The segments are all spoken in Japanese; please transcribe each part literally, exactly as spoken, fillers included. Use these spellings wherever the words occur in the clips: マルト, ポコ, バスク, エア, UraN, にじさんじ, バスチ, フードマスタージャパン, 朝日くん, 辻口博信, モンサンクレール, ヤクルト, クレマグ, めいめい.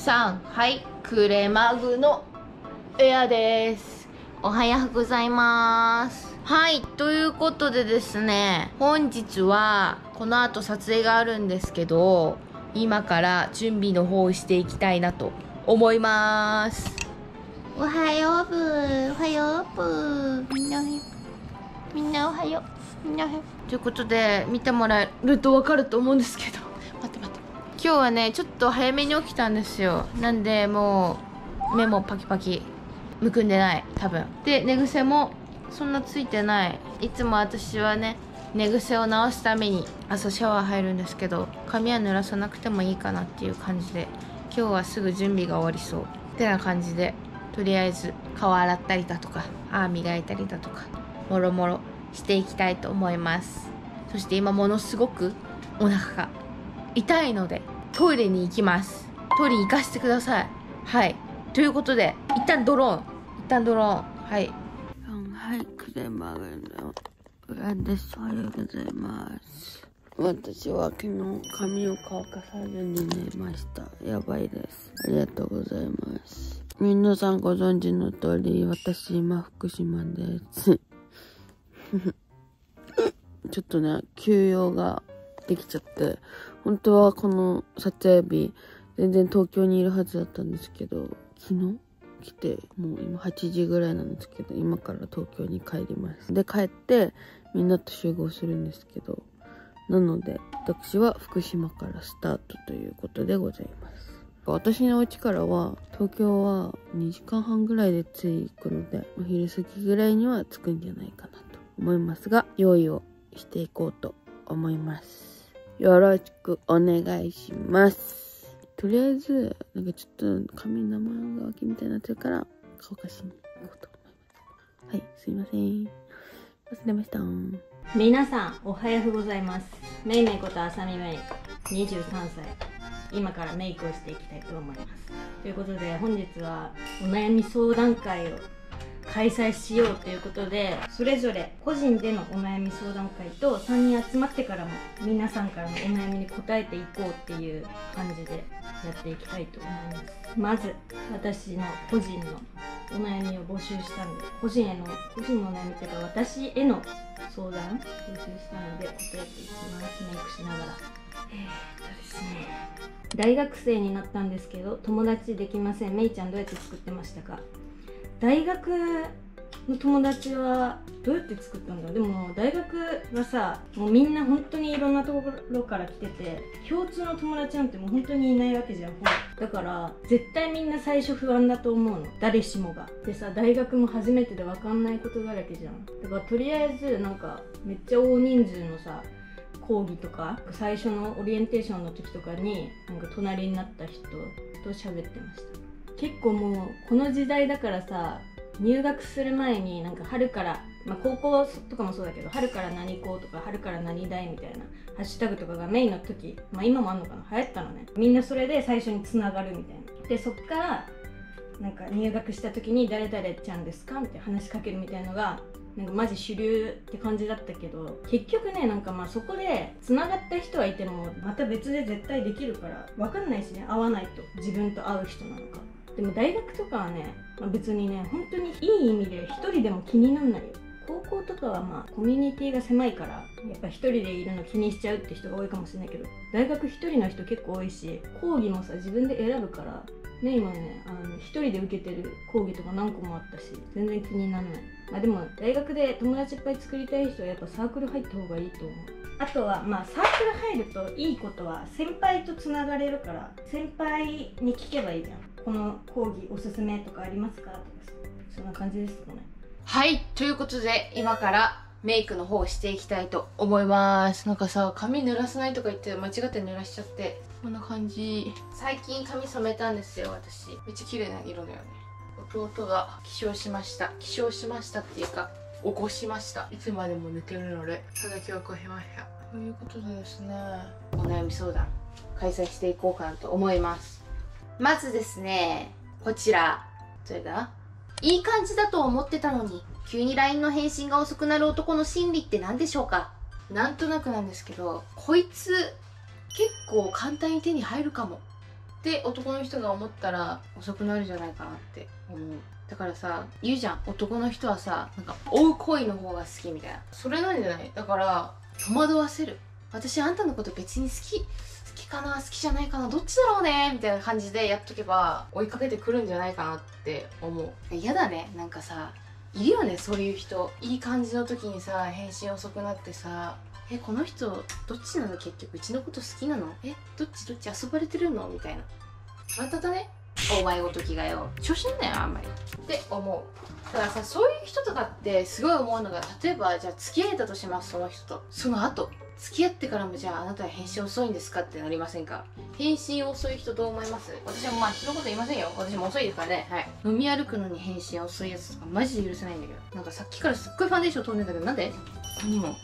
さん、はい、クレマグのエアです。おはようございます。はい、ということでですね、本日はこの後撮影があるんですけど、今から準備の方をしていきたいなと思います。おはようぶー、おはようぶー、みんなおはよう、みんなおはよう、みんなおはよう。ということで、見てもらえるとわかると思うんですけど、待って待って。今日はね、ちょっと早めに起きたんですよ。なんで、もう、目もパキパキ。むくんでない、多分。で、寝癖も、そんなついてない。いつも私はね、寝癖を直すために、朝シャワー入るんですけど、髪は濡らさなくてもいいかなっていう感じで、今日はすぐ準備が終わりそう。ってな感じで、とりあえず、顔洗ったりだとか、歯磨いたりだとか、もろもろしていきたいと思います。そして今、ものすごく、お腹が痛いので、トイレに行きます。トイレに行かせてください。はい。ということで、一旦ドローン。一旦ドローン。はい。はい、クレマグのUraNです。おはようございます。私は昨日髪を乾かさずに寝ました。やばいです。ありがとうございます。皆さんご存知の通り、私今福島です。ちょっとね、休養ができちゃって、本当はこの撮影日、全然東京にいるはずだったんですけど、昨日来て、もう今はちじぐらいなんですけど、今から東京に帰ります。で、帰って、みんなと集合するんですけど、なので、私は福島からスタートということでございます。私の家からは、東京はにじかんはんぐらいで着くので、お昼過ぎぐらいには着くんじゃないかなと思いますが、用意をしていこうと思います。よろしくお願いします。とりあえず、なんかちょっと髪の生乾きみたいになってるから、乾かしに行こうと思います。はい、すいません。忘れました。皆さん、おはようございます。めいめいことあさみめい、にじゅうさんさい。今からメイクをしていきたいと思います。ということで、本日はお悩み相談会を開催しようということで、それぞれ個人でのお悩み相談会とさんにん集まってからも皆さんからのお悩みに答えていこうっていう感じでやっていきたいと思います。まず私の個人のお悩みを募集したので、個人への個人のお悩みというか私への相談募集したので答えていきます。メイクしながらえーっとですね大学生になったんですけど友達できません。めいちゃんどうやって作ってましたか？大学の友達はどうやって作ったんだろう。でも大学はさ、もうみんな本当にいろんなところから来てて、共通の友達なんてもう本当にいないわけじゃん。だから絶対みんな最初不安だと思うの、誰しもが。でさ、大学も初めてで分かんないことだらけじゃん。だからとりあえずなんかめっちゃ大人数のさ講義とか、最初のオリエンテーションの時とかになんか隣になった人と喋ってました。結構もうこの時代だからさ、入学する前になんか春から、まあ、高校とかもそうだけど、春から何校とか春から何大みたいなハッシュタグとかがメインの時、まあ、今もあんのかな、流行ったのね。みんなそれで最初につながるみたいな。でそっからなんか入学した時に「誰々ちゃんですか?」って話しかけるみたいのがなんかマジ主流って感じだったけど、結局ね、なんかまあそこでつながった人はいてもまた別で絶対できるから分かんないしね、合わないと自分と合う人なのか。でも大学とかはね、まあ、別にね本当にいい意味で一人でも気になんないよ。高校とかはまあコミュニティが狭いからやっぱ一人でいるの気にしちゃうって人が多いかもしれないけど、大学一人の人結構多いし、講義もさ自分で選ぶからね。今ねあの一人で受けてる講義とか何個もあったし全然気にならない。まあでも大学で友達いっぱい作りたい人はやっぱサークル入った方がいいと思う。あとはまあサークル入るといいことは先輩とつながれるから、先輩に聞けばいいじゃん。この講義おすすめとかありますかとか、そんな感じですかね。はい、ということで今からメイクの方をしていきたいと思います。なんかさ、髪濡らさないとか言って間違って濡らしちゃって、こんな感じ。最近髪染めたんですよ、私。めっちゃ綺麗な色だよね。弟が起床しました。起床しましたっていうか起こしました。いつまでも寝てるので、ただ今日はこへまへやということでですね、お悩み相談開催していこうかなと思います。まずですね、こちら。それだ。いい感じだと思ってたのに、急に ライン の返信が遅くなる男の心理って何でしょうか？なんとなくなんですけど、こいつ、結構簡単に手に入るかも。って男の人が思ったら遅くなるんじゃないかなって思う。だからさ、言うじゃん、男の人はさ、なんか追う恋の方が好きみたいな。それなんじゃない？だから戸惑わせる。私あんたのこと別に好き好きかな好きじゃないかなどっちだろうねみたいな感じでやっとけば追いかけてくるんじゃないかなって思う。嫌だね、なんかさ、いるよねそういう人。いい感じの時にさ返信遅くなってさ、え、この人どっちなの、結局うちのこと好きなの、え、どっちどっち遊ばれてるのみたいな。まただね、お前ごときがよ、調子なんだよあんまりって思う。だからさ、そういう人とかってすごい思うのが、例えばじゃあ付き合えたとします、その人と。その後付き合ってからも、じゃああなたは返信遅いんですかってなりませんか？返信遅い人どう思います？私はまあ人のこと言いませんよ、私も遅いですからね、はい。飲み歩くのに返信遅いやつとかマジで許せないんだけど、なんかさっきからすっごいファンデーション飛んでんだけど、なんで？他にも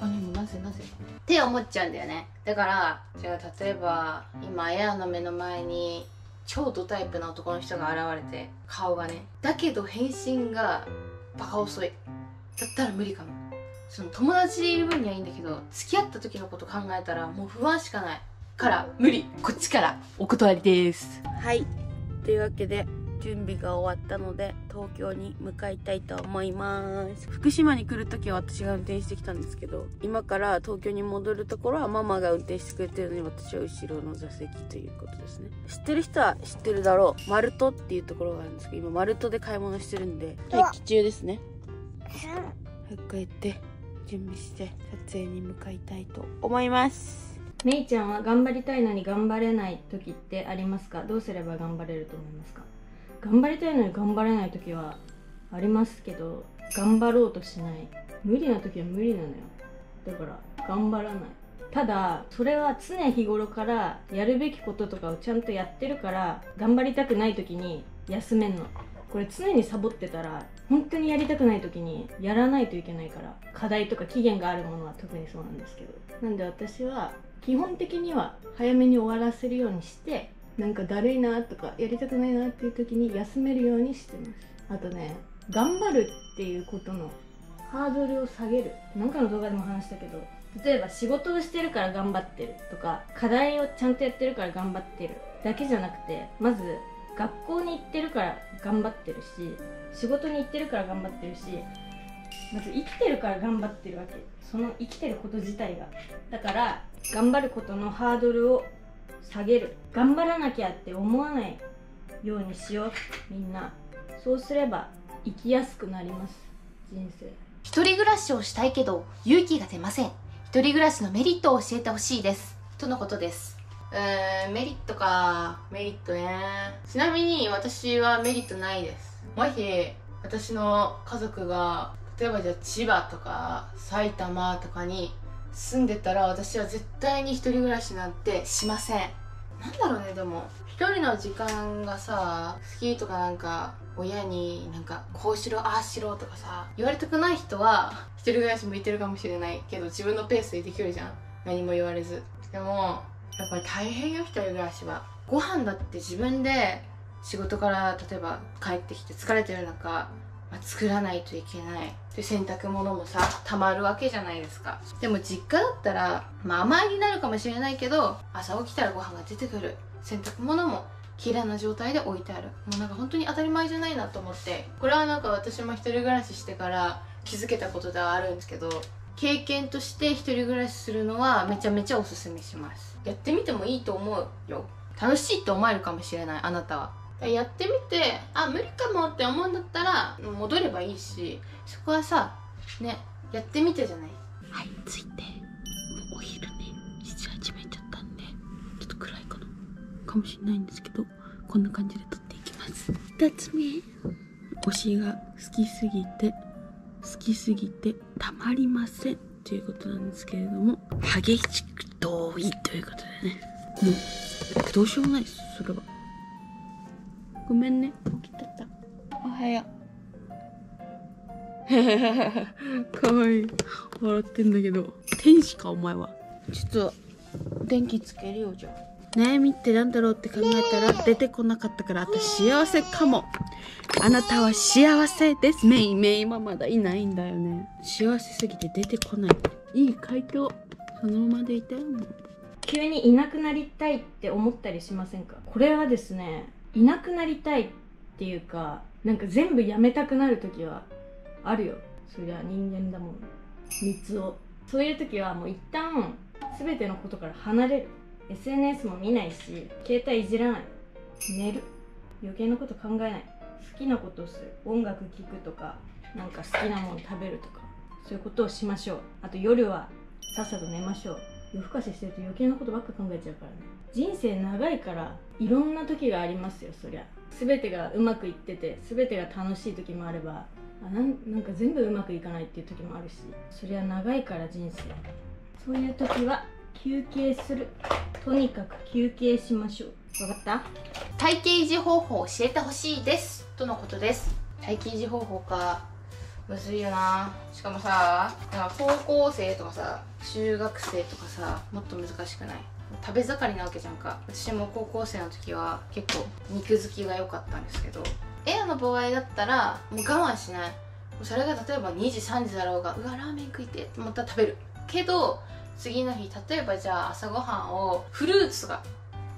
他にもなぜなぜって思っちゃうんだよね。だからじゃあ例えば今エアの目の前に超ドタイプな男の人が現れて、顔がね、だけど返信がバカ遅いだったら無理かも。その友達でいる分にはいいんだけど、付き合った時のこと考えたらもう不安しかないから無理、こっちからお断りです。はい、というわけで準備が終わったので東京に向かいたいと思います。福島に来る時は私が運転してきたんですけど、今から東京に戻るところはママが運転してくれてるのに、私は後ろの座席ということですね。知ってる人は知ってるだろう、マルトっていうところがあるんですけど、今マルトで買い物してるんで待機中ですね。服やって準備して撮影に向かいたいと思います。めいちゃんは頑張りたいのに頑張れない時ってありますか？どうすれば頑張れると思いますか？頑張りたいのに頑張れない時はありますけど、頑張ろうとしない、無理な時は無理なのよ。だから頑張らない。ただそれは常日頃からやるべきこととかをちゃんとやってるから、頑張りたくない時に休めんの。これ常にサボってたら、本当にやりたくない時にやらないといけないから、課題とか期限があるものは特にそうなんですけど。なんで私は基本的には早めに終わらせるようにして、なんかだるいなとかやりたくないなっていう時に休めるようにしてます。あとね、頑張るっていうことのハードルを下げる。なんかの動画でも話したけど、例えば仕事をしてるから頑張ってるとか、課題をちゃんとやってるから頑張ってるだけじゃなくて、まず学校に行ってるから頑張ってるし、仕事に行ってるから頑張ってるし、まず生きてるから頑張ってるわけ。その生きてること自体が。だから頑張ることのハードルを下げる、頑張らなきゃって思わないようにしようみんな。そうすれば生きやすくなります、人生。一人暮らしをしたいけど勇気が出ません、一人暮らしのメリットを教えてほしいですとのことです。えー、メリットか、メリットね。ちなみに私はメリットないです。もし私の家族が例えばじゃあ千葉とか埼玉とかに住んでたら、私は絶対に一人暮らしなんてしません。なんだろうね、でも一人の時間がさ好きとか、なんか親になんかこうしろああしろとかさ言われたくない人は一人暮らし向いてるかもしれないけど、自分のペースでできるじゃん、何も言われず。でもやっぱり大変よ、一人暮らしは。ご飯だって自分で仕事から例えば帰ってきて疲れてる中、まあ、作らないといけない。で洗濯物もさたまるわけじゃないですか。でも実家だったら、まあ、甘えになるかもしれないけど、朝起きたらご飯が出てくる、洗濯物も綺麗な状態で置いてある。もうなんか本当に当たり前じゃないなと思って、これはなんか私も一人暮らししてから気づけたことではあるんですけど、経験として一人暮らしするのはめちゃめちゃおすすめします。やってみてもいいと思うよ。楽しいと思えるかもしれない、あなたは。やってみて、あ、無理かもって思うんだったら戻ればいいし、そこはさね、やってみてじゃない。はい、ついて。もうお昼ね、しちはちめちゃったんでちょっと暗いかなかもしれないんですけど、こんな感じで撮っていきます。ふたつめ、推しが好きすぎて好きすぎてたまりませんということなんですけれども、激しく同意ということでね、もうどうしようもないです、それは。ごめんね、起きてた。おはよう。かわいい、笑ってんだけど。天使かお前は。ちょっと電気つけるよ。じゃあ悩みってなんだろうって考えたら出てこなかったから、私幸せかも。あなたは幸せです。メイメイママだ、いないんだよね。幸せすぎて出てこない、いい回答。そのままでいたよ。急にいなくなりたいって思ったりしませんか？これはですね、いなくなりたいっていうか、なんか全部やめたくなる時はあるよ。そりゃ人間だもん、三つを。そういう時はもう一旦全てのことから離れる。 エスエヌエス も見ないし、携帯いじらない、寝る、余計なこと考えない、好きなことをする、音楽聴くとか、なんか好きなもの食べるとか、そういうことをしましょう。あと夜はさっさと寝ましょう。夜更かししてると余計なことばっか考えちゃうからね。人生長いからいろんな時がありますよ。そりゃ全てがうまくいってて、全てが楽しい時もあれば、あ な, なんか全部うまくいかないっていう時もあるし、そりゃ長いから人生。そういう時は休憩する。とにかく休憩しましょう。分かった？体型維持方法を教えてほしいですとのことです。体型維持方法か、むずいよな。しかもさ、なんか高校生とかさ、中学生とかさ、もっと難しくない？食べ盛りなわけじゃんか。私も高校生の時は結構肉付きが良かったんですけど、エアの場合だったらもう我慢しない。それが例えばにじさんじだろうが、うわラーメン食いてって思ったら食べるけど、次の日例えばじゃあ朝ごはんをフルーツとか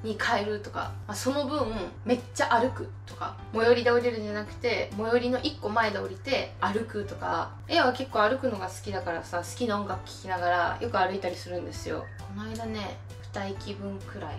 に変えるとか、まあ、その分めっちゃ歩くとか、最寄りで降りるんじゃなくて最寄りのいっこまえで降りて歩くとか。エアは結構歩くのが好きだからさ、好きな音楽聴きながらよく歩いたりするんですよ。この間ね、にえきぶんくらい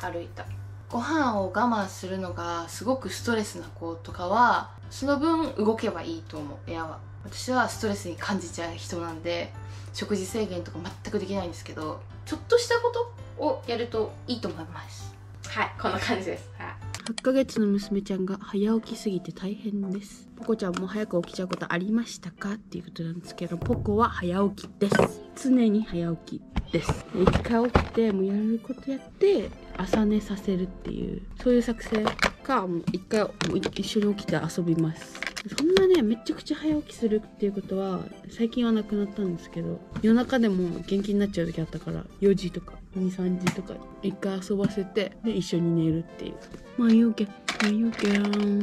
歩いた。ご飯を我慢するのがすごくストレスな子とかはその分動けばいいと思う。エアは、私はストレスに感じちゃう人なんで食事制限とか全くできないんですけど、ちょっとしたことをやるといいと思います。はい、こんな感じです。はちかげつの娘ちゃんが早起きすぎて大変です。ポコちゃんも早く起きちゃうことありましたかっていうことなんですけど、ポコは早起きです。常に早起きです。一回起きてもうやることやって朝寝させるっていう、そういう作戦か、もう一回もう一緒に起きて遊びます。そんなね、めちゃくちゃ早起きするっていうことは最近はなくなったんですけど、夜中でも元気になっちゃう時あったから、よじとかに、さんじとか一回遊ばせて、で一緒に寝るっていう。まあ言うけ言うけやん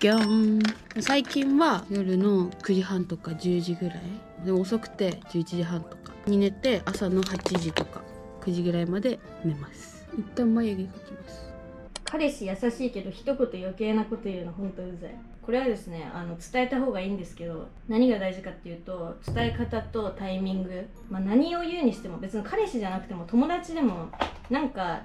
ギャン。最近は夜のくじはんとかじゅうじぐらいで、遅くてじゅういちじはんとかに寝て、朝のはちじとかくじぐらいまで寝ます。一旦眉毛描きます。彼氏優しいけど一言余計なこと言うのほんとうざい。これはですね、あの伝えた方がいいんですけど、何が大事かっていうと伝え方とタイミング、まあ、何を言うにしても、別に彼氏じゃなくても友達でも、なんか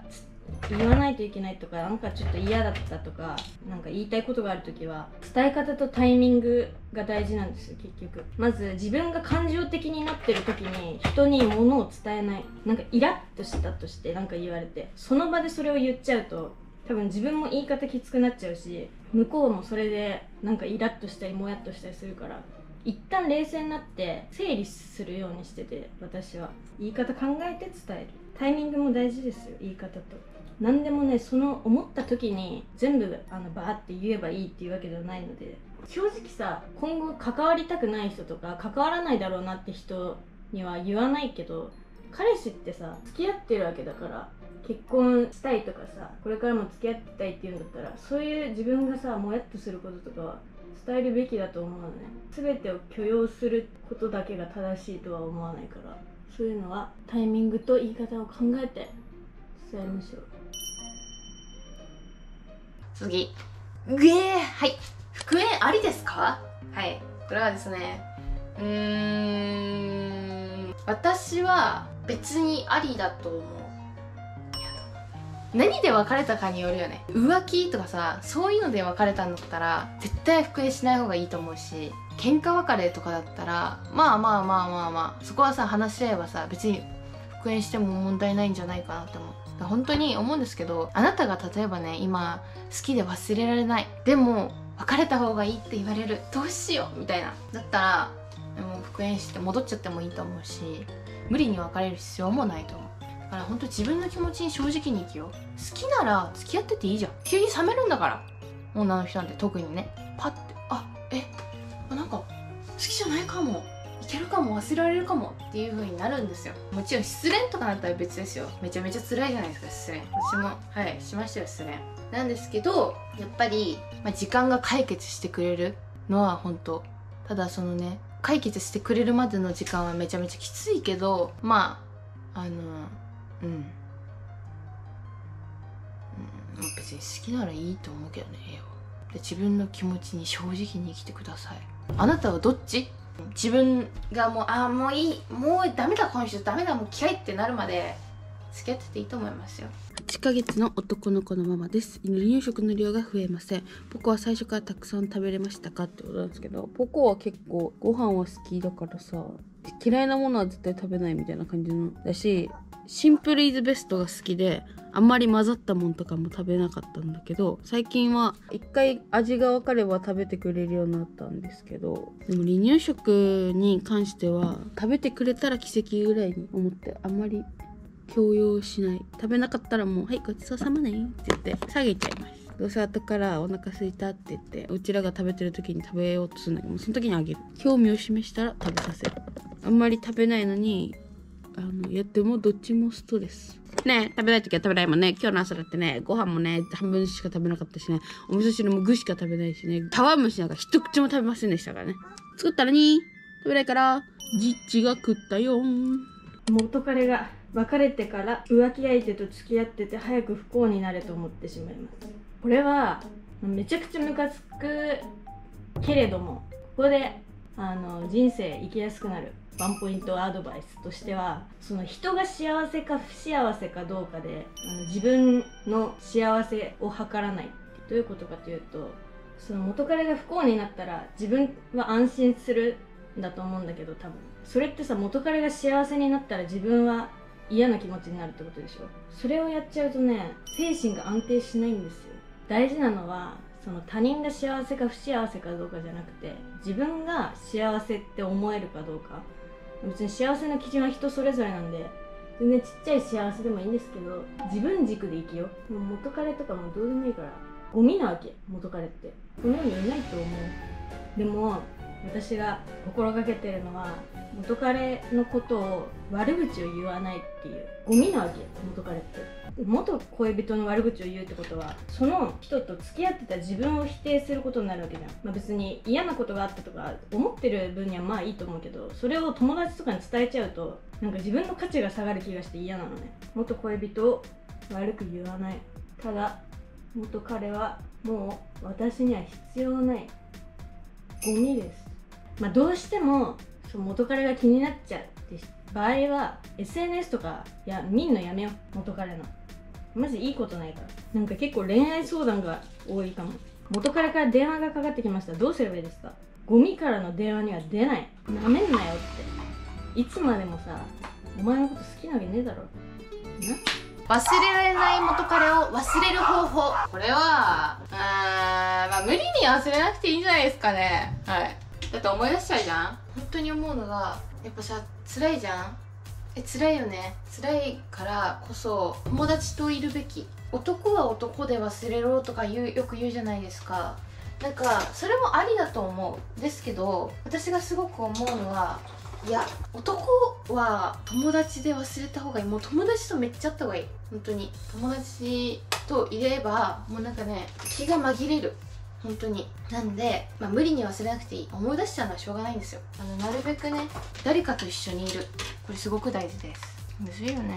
言わないといけないとか、なんかちょっと嫌だったとか、なんか言いたいことがある時は伝え方とタイミングが大事なんですよ。結局まず自分が感情的になってる時に人に物を伝えない。なんかイラッとしたとしてなんか言われて、その場でそれを言っちゃうと多分自分も言い方きつくなっちゃうし、向こうもそれでなんかイラッとしたりもやっとしたりするから、一旦冷静になって整理するようにしてて、私は言い方考えて伝える。タイミングも大事ですよ、言い方と。何でもね、その思った時に全部あのバーって言えばいいっていうわけではないので、正直さ、今後関わりたくない人とか関わらないだろうなって人には言わないけど、彼氏ってさ、付き合ってるわけだから、結婚したいとかさ、これからも付き合ってたいっていうんだったら、そういう自分がさもやっとすることとかは伝えるべきだと思うのね。全てを許容することだけが正しいとは思わないから、そういうのはタイミングと言い方を考えて伝えましょう。次、うえー、はい、復縁ありですか？はい、これはですね、うーん、私は別にありだと思う。何で別れたかによるよね。浮気とかさ、そういうので別れたんだったら絶対復縁しない方がいいと思うし、喧嘩別れとかだったらまあまあまあまあまあ、そこはさ話し合えばさ、別に復縁しても問題ないんじゃないかなって思う。本当に思うんですけど、あなたが例えばね、今好きで忘れられない、でも別れた方がいいって言われる、どうしようみたいな、だったらもう復縁して戻っちゃってもいいと思うし、無理に別れる必要もないと思う。だから本当自分の気持ちに正直に生きよう。好きなら付き合ってていいじゃん。急に冷めるんだから、女の人なんて特にね。パッて、あ、え、なんか好きじゃないかも、いけるかも、忘れられるかもっていう風になるんですよ。もちろん失恋とかなったら別ですよ。めちゃめちゃ辛いじゃないですか、失恋。私もはいしましたよ、失恋。なんですけど、やっぱり、まあ、時間が解決してくれるのは本当。ただそのね、解決してくれるまでの時間はめちゃめちゃきついけど、まああのうん、別に好きならいいと思うけどね、絵は。で、自分の気持ちに正直に生きてください。あなたはどっち？自分がもう、ああもういい、もうダメだこの人、ダメだもう嫌いってなるまで付き合ってていいと思いますよ。はちかげつの男の子のママです。離乳食の量が増えません。ポコは最初からたくさん食べれましたかってことなんですけど、ポコは結構ご飯は好きだからさ、嫌いなものは絶対食べないみたいな感じのだし、シンプルイズベストが好きで、あんまり混ざったもんとかも食べなかったんだけど、最近は一回味が分かれば食べてくれるようになったんですけど、でも離乳食に関しては食べてくれたら奇跡ぐらいに思って、あんまり強要しない。食べなかったらもう「はいごちそうさまね」って言って下げちゃいます。どうせ後からお腹すいたって言って、うちらが食べてる時に食べようとするんだけど、その時にあげる。興味を示したら食べさせる。あんまり食べないのにあのやってもどっちもストレス。ねえ、食べない時は食べないもんね。今日の朝だってね、ご飯もね半分しか食べなかったしね、お味噌汁も具しか食べないしね、皮むしなんか一口も食べませんでしたからね。作ったのに食べないからじっちが食ったよー。元彼が別れてから浮気相手と付き合ってて、早く不幸になれと思ってしまいます。これはめちゃくちゃムカつくけれども、ここであの人生生きやすくなるワンポイントアドバイスとしては、その人が幸せか不幸せかどうかであの自分の幸せを測らない。どういうことかというと、その元彼が不幸になったら自分は安心するんだと思うんだけど、多分それってさ、元彼が幸せになったら自分は嫌な気持ちになるってことでしょ。それをやっちゃうとね、精神が安定しないんですよ。大事なのはその他人が幸せか不幸せかどうかじゃなくて、自分が幸せって思えるかどうか。別に幸せの基準は人それぞれなんで、全然ちっちゃい幸せでもいいんですけど、自分軸で生きよう。もう元彼とかもどうでもいいから、ゴミなわけ元彼って、この世にいないと思う。でも私が心がけてるのは、元彼のことを悪口を言わないっていう。ゴミなわけ元彼って。元恋人の悪口を言うってことは、その人と付き合ってた自分を否定することになるわけじゃん。まあ、別に嫌なことがあったとか思ってる分にはまあいいと思うけど、それを友達とかに伝えちゃうとなんか自分の価値が下がる気がして嫌なのね。元恋人を悪く言わない。ただ元彼はもう私には必要ない、ゴミです。まあ、どうしても元彼が気になっちゃうって場合は エスエヌエス とかいや見んのやめよう。元彼のマジいいことないから。なんか結構恋愛相談が多いかも。元彼から電話がかかってきました、どうすればいいですか。ゴミからの電話には出ない。なめんなよって。いつまでもさ、お前のこと好きなわけねえだろな。忘れられない元彼を忘れる方法。これはうーん、まあ無理に忘れなくていいんじゃないですかね。はい、だって思い出しちゃうじゃん。本当に思うのが、やっぱさ辛いじゃん。え辛いよね。辛いからこそ友達といるべき。男は男で忘れろとか言う、よく言うじゃないですか。なんかそれもありだと思うんですけど、私がすごく思うのは、いや男は友達で忘れた方がいい。もう友達とめっちゃあった方がいい。本当に友達といればもうなんかね、気が紛れる。本当になんで、まあ、無理に忘れなくていい。思い出しちゃうのはしょうがないんですよ。あのなるべくね、誰かと一緒にいる、これすごく大事です。むずいよね、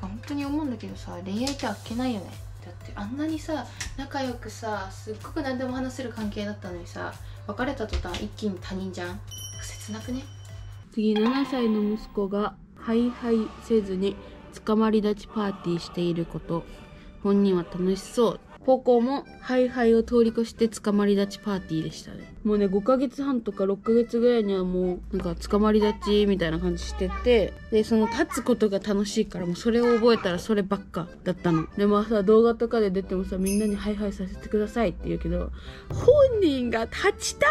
本当に思うんだけどさ、恋愛ってあっけないよね。だってあんなにさ仲良くさ、すっごく何でも話せる関係だったのにさ、別れた途端一気に他人じゃん。切なくね。次、ななさいの息子がハイハイせずにつかまり立ちパーティーしていること。本人は楽しそう。高校もハイハイを通り越して捕まり立ちパーティーでしたね。もうね、ごかげつはんとかろっかげつぐらいにはもうなんか捕まり立ちみたいな感じしてて、でその立つことが楽しいから、もうそれを覚えたらそればっかだったの。でもさ、動画とかで出てもさ、みんなにハイハイさせてくださいって言うけど、本人が立ちたい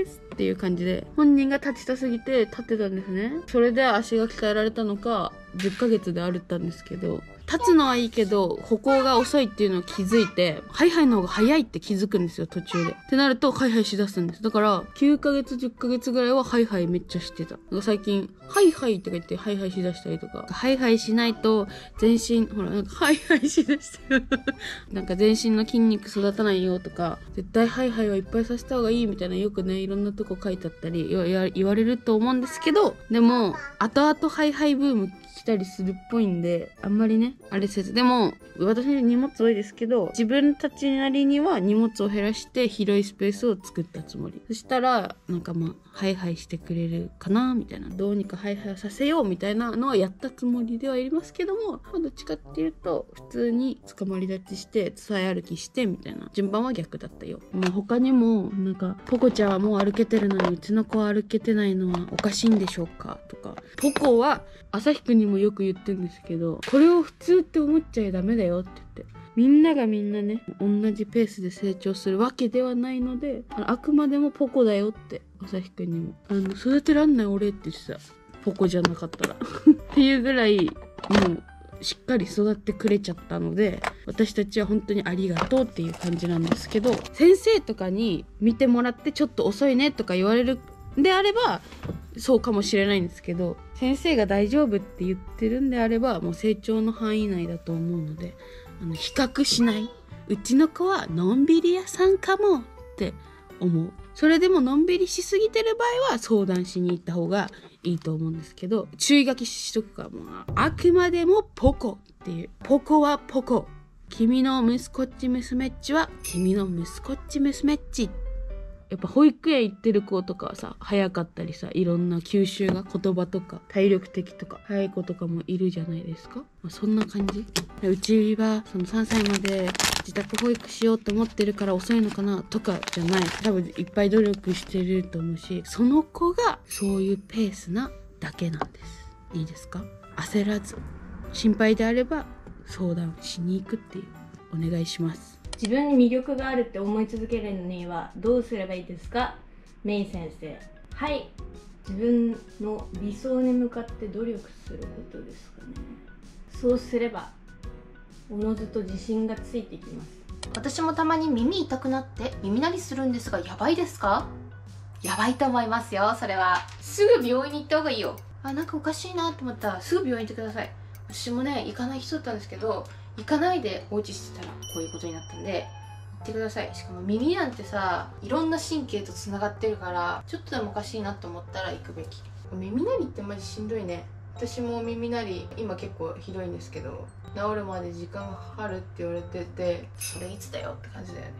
んですっていう感じで、本人が立ちたすぎて立ってたんですね。それで足が鍛えられたのかじゅっかげつで歩ったんですけど、立つのはいいけど歩行が遅いっていうのを気づいて、ハイハイの方が早いって気づくんですよ、途中で。ってなるとハイハイしだすんです。だからきゅうかげつじゅっかげつぐらいはハイハイめっちゃしてた。最近ハイハイとか言ってハイハイしだしたりとか、ハイハイしないと全身ほらなんかハイハイしだしてるなんか全身の筋肉育たないよとか、絶対ハイハイはいっぱいさせた方がいいみたいな、よくねいろんなとこ書いてあったり言われると思うんですけど、でも後々ハイハイブーム来たりするっぽいんで、あんまりねあれせず、でも私の荷物多いですけど、自分たちなりには荷物を減らして広いスペースを作ったつもり。そしたらなんかまあハイハイしてくれるかなみたいな、どうにかハイハイさせようみたいなのはやったつもりではいますけども、まあ、どっちかっていうと普通につかまり立ちして伝え歩きしてみたいな順番は逆だったよ。まあ、他にもなんか「ポコちゃんはもう歩けてるのにうちの子は歩けてないのはおかしいんでしょうか?」とか「ポコは朝日くんにもよく言ってるんですけど、これを普通って思っちゃダメだよ」って言って。みんながみんなね同じペースで成長するわけではないので、 あ, あくまでもポコだよって朝日くんにもあの育てらんない俺ってさ、ポコじゃなかったらっていうぐらいもうしっかり育ってくれちゃったので、私たちは本当にありがとうっていう感じなんですけど、先生とかに見てもらってちょっと遅いねとか言われるんであればそうかもしれないんですけど、先生が大丈夫って言ってるんであればもう成長の範囲内だと思うので、あの比較しない、うちの子はのんびり屋さんかもって思う。それでものんびりしすぎてる場合は相談しに行った方がいいと思うんですけど、注意書きしとくから、もうあくまでもポコっていう、ポコはポコ、君の息子っち娘っちは君の息子っち娘っち。やっぱ保育園行ってる子とかはさ早かったりさ、いろんな吸収が言葉とか体力的とか早い子とかもいるじゃないですか、まあ、そんな感じ。うちはそのさんさいまで自宅保育しようと思ってるから遅いのかなとかじゃない、多分いっぱい努力してると思うし、その子がそういうペースなだけなんです。いいですか、焦らず心配であれば相談しに行くっていうお願いします。自分に魅力があるって思い続けるにはどうすればいいですか、メイ先生。はい、自分の理想に向かって努力することですかね。そうすればおのずと自信がついてきます。私もたまに耳痛くなって耳鳴りするんですが、やばいですか？やばいと思いますよ。それはすぐ病院に行った方がいいよ。あ、なんかおかしいなと思ったらすぐ病院行ってください。私もね行かない人だったんですけど、行かないで放置してたらこういうことになったんで行ってください。しかも耳なんてさいろんな神経とつながってるから、ちょっとでもおかしいなと思ったら行くべき。耳鳴りってマジしんどいね。私も耳鳴り今結構ひどいんですけど、治るまで時間かかるって言われてて、それいつだよって感じだよね。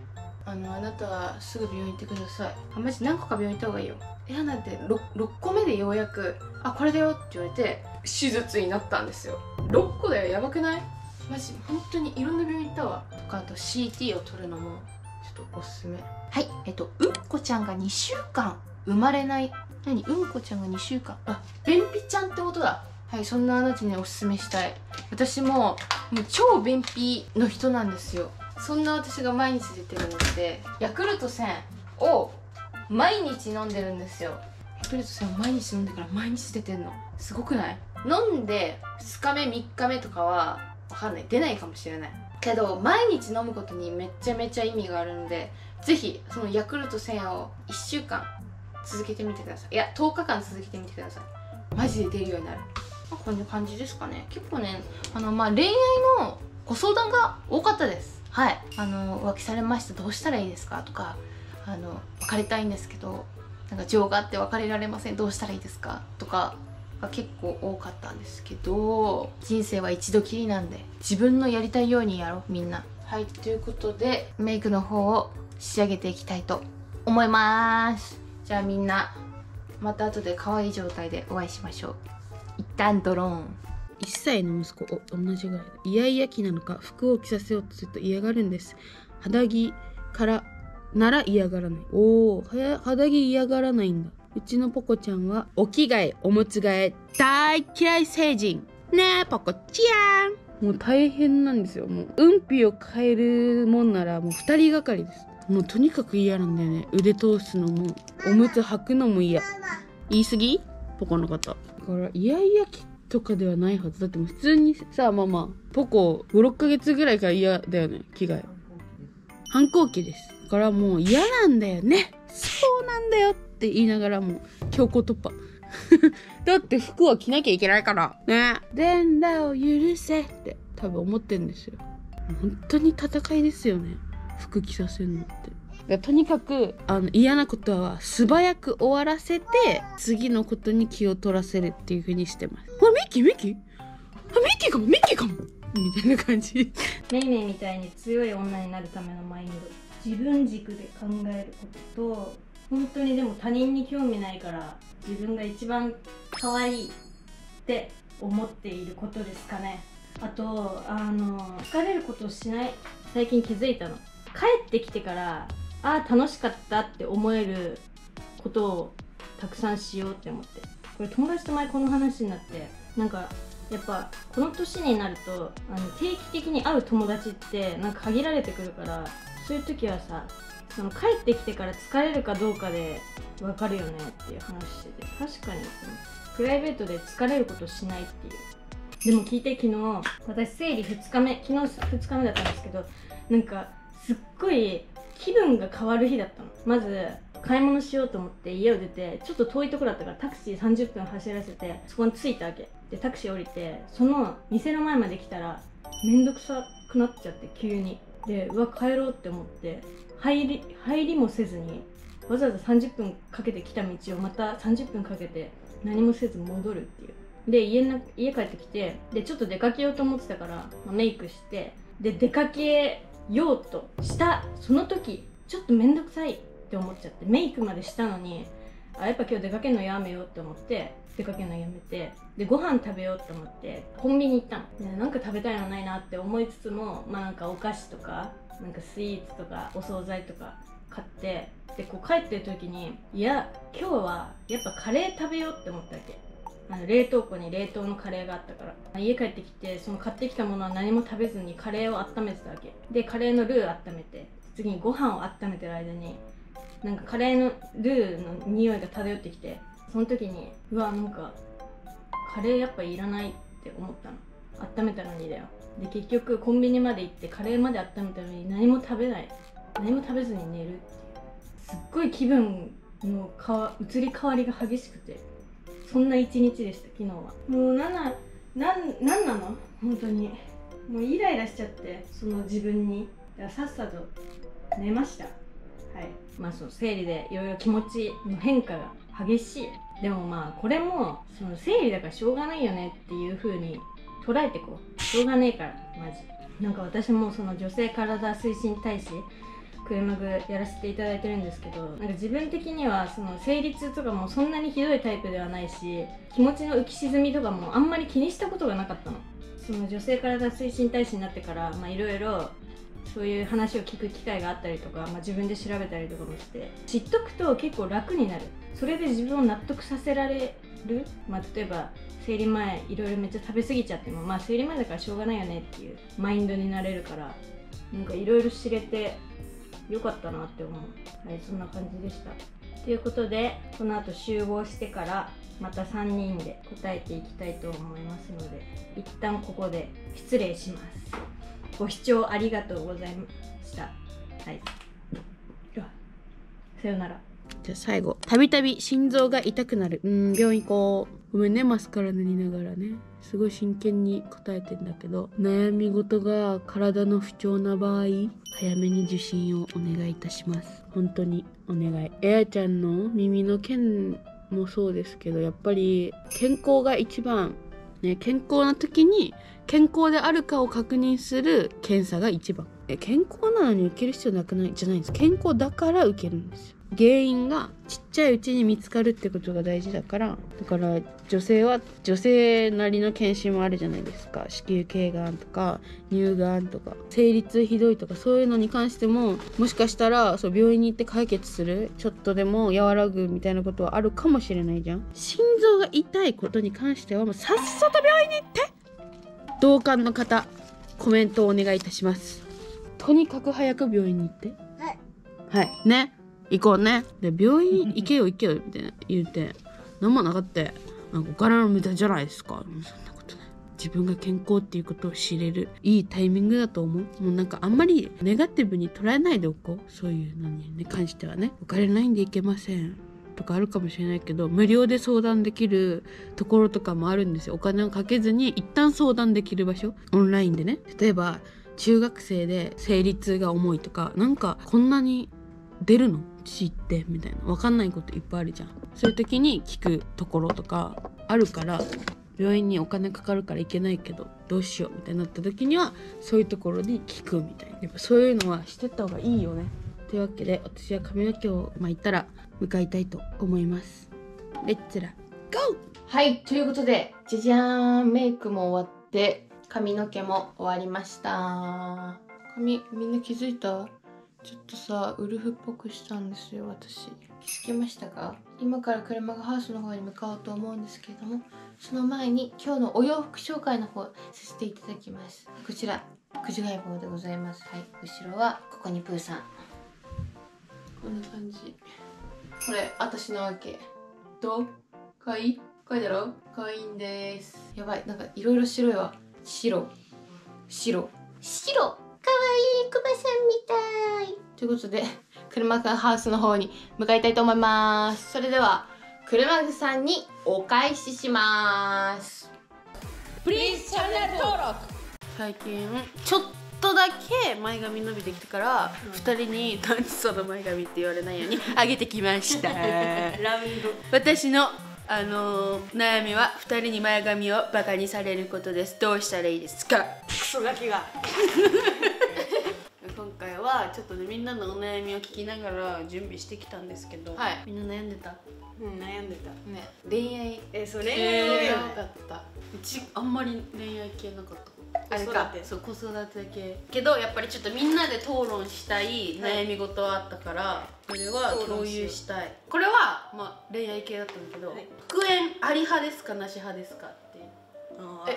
あのあなたはすぐ病院行ってください。あマジ何個か病院行った方がいいよ。いやなんて 6, ろっこめでようやく「あこれだよ」って言われて手術になったんですよ。ろっこだよ、やばくない？マジ本当にいろんな病院行ったわ。とかあと シーティー を取るのもちょっとおすすめ。はいえっとうんこちゃんがにしゅうかん生まれない。何うんこちゃんがにしゅうかん、あ便秘ちゃんってことだ。はい、そんなあなたにおすすめしたい。私 も, もう超便秘の人なんですよ。そんな私が毎日出てるのでヤクルトせんを毎日飲んでるんですよ。ヤクルトせんを毎日飲んでから毎日出てんのすごくない？飲んでふつかめみっかめとかはわかんない、出ないかもしれないけど、毎日飲むことにめちゃめちゃ意味があるので、ぜひそのヤクルトせんをいっしゅうかん続けてみてください。いやとおかかん続けてみてください。マジで出るようになる。まあ、こんな感じですかね。結構ねあの、まあ、恋愛のご相談が多かったです。はいあの浮気されました、どうしたらいいですかとか、あの別れたいんですけどなんか情があって別れられません、どうしたらいいですかとか結構多かったんですけど、人生は一度きりなんで自分のやりたいようにやろうみんな。はいということでメイクの方を仕上げていきたいと思います。じゃあみんなまた後で可愛い状態でお会いしましょう。一旦ドローン。いっさいの息子を同じぐらいイヤイヤ期なのか服を着させようとすると嫌がるんです。肌着からなら嫌がらない。おお肌着嫌がらないんだ。うちのポコちゃんはお着替えおむつ替え大嫌い成人ねえポコちゃん。もう大変なんですよ。もううんぴを変えるもんならもうふたりがかりです。もうとにかく嫌なんだよね。腕通すのもおむつ履くのも嫌。言い過ぎポコの方だからイヤイヤ期とかではないはずだって。もう普通にさママポコごろっかげつぐらいから嫌だよね着替え。反抗期です。だからもう嫌なんだよね。そうなんだよって言いながらも強行突破だって服は着なきゃいけないからね。全裸を許せって多分思ってんですよ。本当に戦いですよね服着させるのって。とにかくあの嫌なことは素早く終わらせて次のことに気を取らせるっていう風にしてます。あれミキミキキーかもミッキーかもみたいな感じ。メイメイみたいに強い女になるためのマインド、自分軸で考えることと、本当にでも他人に興味ないから自分が一番可愛いって思っていることですかね。あとあの疲れることをしない、最近気づいたの。帰ってきてからああ楽しかったって思えることをたくさんしようって思って、これ友達と前この話になって、なんかやっぱこの年になるとあの定期的に会う友達ってなんか限られてくるから、そういう時はさ、その帰ってきてから疲れるかどうかで分かるよねっていう話してて、確かにプライベートで疲れることしないっていう。でも聞いて、昨日私生理ふつかめ、昨日ふつかめだったんですけど、なんかすっごい気分が変わる日だったの。まず買い物しようと思って家を出て、ちょっと遠いとこだったからタクシーさんじゅっぷん走らせてそこに着いたわけで、タクシー降りてその店の前まで来たらめんどくさくなっちゃって急に、でうわ帰ろうって思って入り入りもせずに、わざわざさんじゅっぷんかけて来た道をまたさんじゅっぷんかけて何もせず戻るっていう。で 家, な家帰ってきて、でちょっと出かけようと思ってたから、まあ、メイクして、で出かけようとしたその時ちょっと面倒くさいって思っちゃって、メイクまでしたのにあやっぱ今日出かけるのやめようって思って出かけるのやめて、でご飯食べようって思ってコンビニ行ったの、ね、なんか食べたいのないなって思いつつも、まあなんかお菓子とかなんかスイーツとかお惣菜とか買って、でこう帰ってる時にいや今日はやっぱカレー食べようって思ったわけ。あの冷凍庫に冷凍のカレーがあったから、家帰ってきてその買ってきたものは何も食べずにカレーを温めてたわけで、カレーのルー温めて、次にご飯を温めてる間になんかカレーのルーの匂いが漂ってきて、その時にうわなんかカレーやっぱいらないって思ったの。温めたのにだよ。で結局コンビニまで行ってカレーまで温めたのに何も食べない、何も食べずに寝るっていう、すっごい気分の移り変わりが激しくて、そんな一日でした昨日は。もうなんな、なん、なんなの本当にもうイライラしちゃって、その自分にだからさっさと寝ました。はい、まあそう生理でいろいろ気持ちの変化が激しい。でもまあこれもその生理だからしょうがないよねっていう風に捉えてこう、しょうがねえからマジ。なんか私もその女性体推進大使クレマグやらせていただいてるんですけど、なんか自分的にはその生理痛とかもそんなにひどいタイプではないし、気持ちの浮き沈みとかもあんまり気にしたことがなかったの。その女性体推進大使になってからいろいろそういう話を聞く機会があったりとか、まあ、自分で調べたりとかもして知っとくと結構楽になる。それで自分を納得させられる、まあ、例えば生理前いろいろめっちゃ食べ過ぎちゃっても、まあ、生理前だからしょうがないよねっていうマインドになれるから、なんかいろいろ知れて良かったなって思う。はい、そんな感じでした。ということでこの後集合してからまたさんにんで答えていきたいと思いますので、一旦ここで失礼します。ご視聴ありがとうございました。はい、ではさよなら。じゃあ最後、たびたび心臓が痛くなる、うーん病院行こう。ごめんねマスカラ塗りながらね、すごい真剣に答えてんだけど、悩み事が体の不調な場合早めに受診をお願いいたします。本当にお願い。エアちゃんの耳の件もそうですけど、やっぱり健康が一番ね、健康な時に健康であるかを確認する検査が一番。健康なのに受ける必要なくないじゃないんです。健康だから受けるんですよ。原因がちっちゃいうちに見つかるってことが大事だから、だから女性は女性なりの検診もあるじゃないですか。子宮頸がんとか乳がんとか生理痛ひどいとか、そういうのに関してももしかしたらそう病院に行って解決する、ちょっとでも和らぐみたいなことはあるかもしれないじゃん。心臓が痛いことに関してはもうさっさと病院に行って、同感の方コメントをお願いいたします。とにかく早く病院に行って、はいはいね、行こうね。で病院行けよ行けよみたいな言うて何もなかった、なんかお金の無駄じゃないですか。そんなことない。自分が健康っていうことを知れるいいタイミングだと思う。もうなんかあんまりネガティブに捉えないでおこう。そういうのに関してはね、お金ないんで行けませんとかあるかもしれないけど、無料で相談できるところとかもあるんですよ。お金をかけずに一旦相談できる場所、オンラインでね。例えば中学生で生理痛が重いとか、なんかこんなに出るの知ってみたいな分かんないこといっぱいあるじゃん。そういう時に聞くところとかあるから、病院にお金かかるから行けないけどどうしようみたいになった時にはそういうところに聞くみたいな、やっぱそういうのはしてった方がいいよね。というわけで私は髪の毛を巻いたら向かいたいと思います。レッツラゴー。はい、ということでじゃじゃーん、メイクも終わって髪の毛も終わりました。髪みんな気づいた？ちょっとさウルフっぽくしたんですよ私。気づきましたか？今から車がハウスの方に向かおうと思うんですけれども、その前に今日のお洋服紹介の方させていただきます。こちらくじがい帽でございます。はい、後ろはここにプーさん、こんな感じ。これ私のわけ。どう？かわいい？かわいいだろ？かわいいんです。やばい、なんかいろいろ白いわ。白白白、かわいいクマさんみたい。ということで車草ハウスの方に向かいたいと思います。それでは車草さんにお返しします。 Please チャンネル登録。最近ちょっとだけ前髪伸びてきたから、うん、ふたりに「何その前髪」って言われないようにあげてきました。ラウンド。私のあのー、悩みはふたりに前髪をバカにされることです。どうしたらいいですか？クソガキが。今回はちょっとねみんなのお悩みを聞きながら準備してきたんですけど、はい、みんな悩んでた？うん、悩んでたね。恋愛、えー、そう恋愛はよかった。うちあんまり恋愛系なかった。あれか、そう子育て系けどやっぱりちょっとみんなで討論したい悩み事はあったから、はい、これは共有したい。これは、まあ、恋愛系だったんだけど、はい、復縁あり派ですかなし派ですかっていう。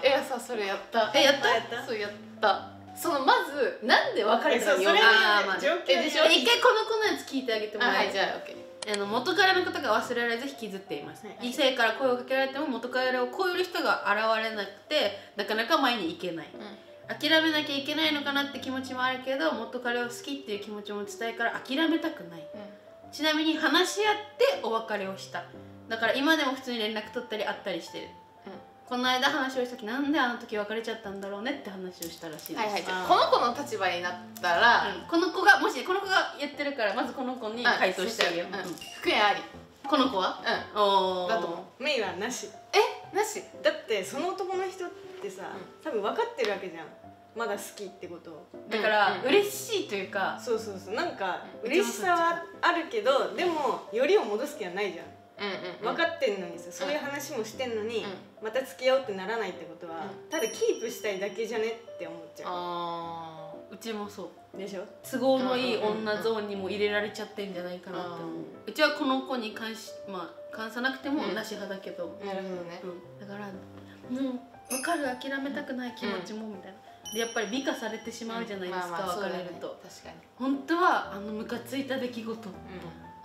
え、いやさ、それやったえやったやったそうやった。そのまずなんで別れたのよ。ああまあ一回この子のやつ聞いてあげてもらえる？じゃあ OK。あの元彼のことが忘れられず引きずっています、はい、異性から声をかけられても元彼を超える人が現れなくてなかなか前に行けない、うん、諦めなきゃいけないのかなって気持ちもあるけど元彼を好きっていう気持ちも伝えから諦めたくない、うん、ちなみに話し合ってお別れをした。だから今でも普通に連絡取ったり会ったりしてる、うん、この間話をした時なんであの時別れちゃったんだろうねって話をしたらしいです、はいはい、この子の立場になったら、うん、この子がもしこの子がやってるからまずこの子に回答してあげよう。復縁あり。この子はうんおだと思う。メイはなし。えなしだってその男の人ってさ、うん、多分分かってるわけじゃんまだ好きってことを。だから嬉しいというか、そうそうそう、なんか嬉しさはあるけどでもよりを戻す気はないじゃん。分かってんのにさ、そういう話もしてんのに、うん、また付き合おうってならないってことは、うん、ただキープしたいだけじゃねって思っちゃう。あーうちもそうでしょ。都合のいい女ゾーンにも入れられちゃってんじゃないかなって思う。うちはこの子に関し、まあ、関さなくてもなし派だけど、うん、なるほどね、うん、だからもう分かる諦めたくない気持ちもみたいな、うん、でやっぱり美化されてしまうじゃないですか、別れると。確かに本当はあのムカついた出来事、うん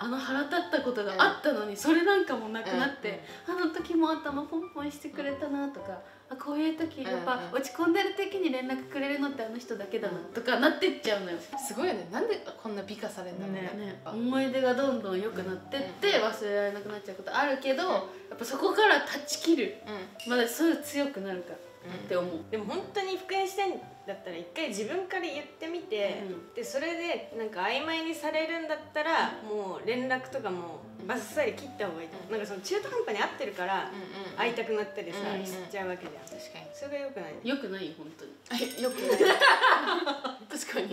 あの腹立ったことがあったのに、うん、それなんかもなくなって、うん、あの時も頭ポンポンしてくれたなとか、うん、あこういう時やっぱ落ち込んでる時に連絡くれるのってあの人だけだなとかなってっちゃうのよ。すごいよね、なんでこんな美化されるんだろう ね, ね思い出がどんどん良くなってって忘れられなくなっちゃうことあるけど、うん、やっぱそこから断ち切る、うん、まだそういう強くなるからって思う、うん、でも本当に復縁してんだったら一回自分から言ってみて、うん、でそれでなんか曖昧にされるんだったら、うん、もう連絡とかもバッサリ切った方がいい、うん、なんかその中途半端に合ってるから会いたくなったりさしちゃうわけじゃん。確かにそれがよくないね。よくないよ本当によくない確かに。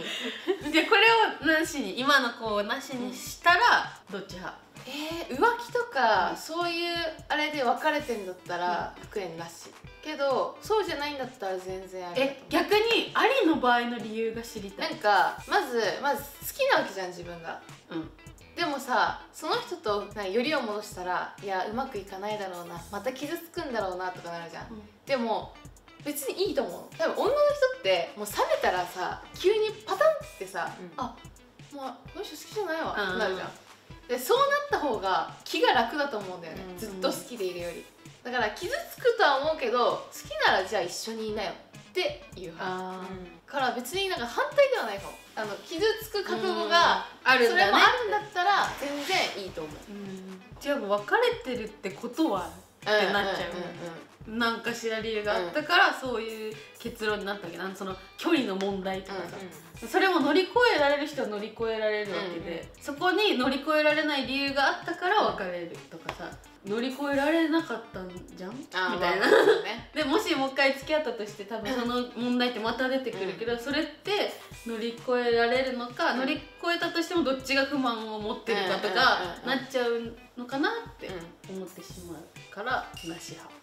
でこれをなしに今の子をなしにしたらどっち派？えー、浮気とかそういうあれで別れてんだったら復縁なしけど、そうじゃないんだったら全然あり。え逆にありの場合の理由が知りたい。なんかまずまず好きなわけじゃん自分が、うん、でもさその人となんかよりを戻したらいやうまくいかないだろうなまた傷つくんだろうなとかなるじゃん、うん、でも別にいいと思う。多分女の人ってもう冷めたらさ急にパタンってさ、うん、あもうこの人好きじゃないわってなるじゃん。でそうなった方が気が楽だと思うんだよね、うん、ずっと好きでいるより。だから傷つくとは思うけど好きならじゃあ一緒にいなよっていう話から別になんか反対ではないかも。あの傷つく覚悟があるんだね、それもあるんだったら全然いいと思う。じゃあもう別れてるってことはってなっちゃう。なんかしら理由があったからそういう結論になったわけな。その距離の問題とかさ、うん、うん、それも乗り越えられる人は乗り越えられるわけで、うん、うん、そこに乗り越えられない理由があったから別れるとかさ、乗り越えられなかったんじゃんみたいな、ね、でもしもう一回付き合ったとして多分その問題ってまた出てくるけど、うん、それって乗り越えられるのか、うん、乗り越えたとしてもどっちが不満を持ってるかとかなっちゃうのかなって思ってしまうからなし派。